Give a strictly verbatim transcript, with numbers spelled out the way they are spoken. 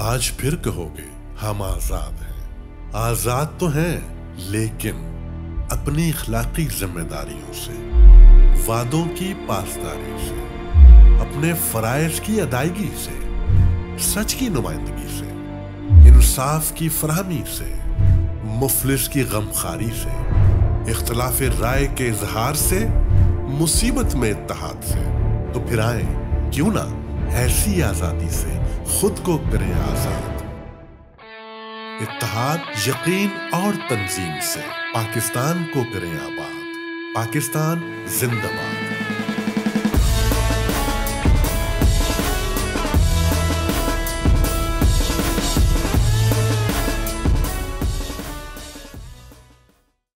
आज फिर कहोगे हम आजाद हैं। आजाद तो हैं, लेकिन अपनी इखलाकी जिम्मेदारियों से, वादों की पासदारी से, अपने फराइज की अदायगी से, सच की नुमाइंदगी से, इंसाफ की फराहमी से, मुफलिस की गमखारी से, इख्तलाफ राय के इजहार से, मुसीबत में इत्तेहाद से। तो फिर आए क्यों ना ऐसी आजादी से खुद को करें आजाद। इत्तेहाद, यकीन और तंजीम से पाकिस्तान को करें आबाद। पाकिस्तान जिंदाबाद।